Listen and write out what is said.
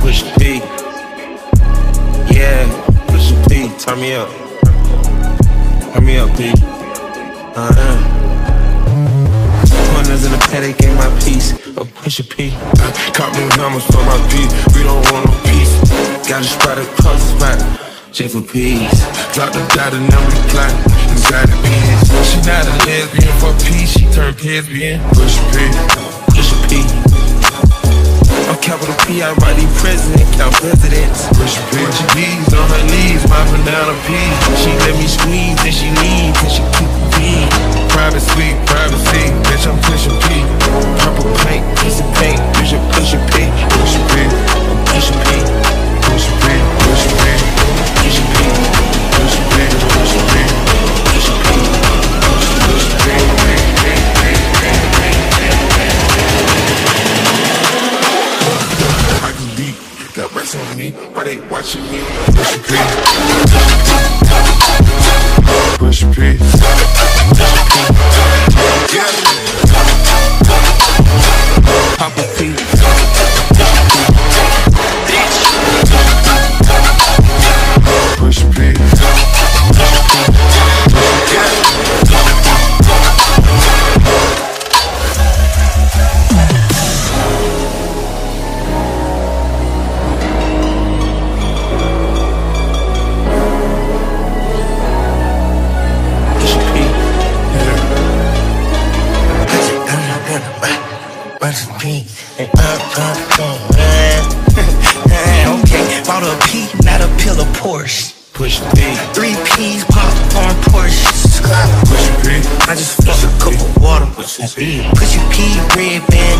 Pushin P. Yeah, Pushin P. Turn me up. Turn me up, P. Corners in the paddock, ain't my piece. Oh, Pushin P. Cop new numbers for my beat. We don't want no peace. Gotta spot a puzzle spot. Check for peace. Drop the dot and then we plot. Inside the peas. She not a lesbian for peace. She turned lesbian. Pushin P. Pushin P. I'm capital P. I write the president. Count presidents. Pushin P. Portuguese on her knees. Mopping down a pee. She let me squeeze and she leaves and she keep a pee. Private suite, private seat. Bitch, I'm Pushin P. Purple paint, piece of paint. You should Pushin P. Pushin P. Pushin P. Pushin P. Pushin P. Got rest on me, why they watching me? Pushin P. Pushin P. Yeah. Papa P. Pushin P. Pushin P, okay, bought a P, not a pill of Porsche. Pushin P, 3 P's pop on Porsche. Pushin P, I just flushed a cup of water. Pushin P, red band.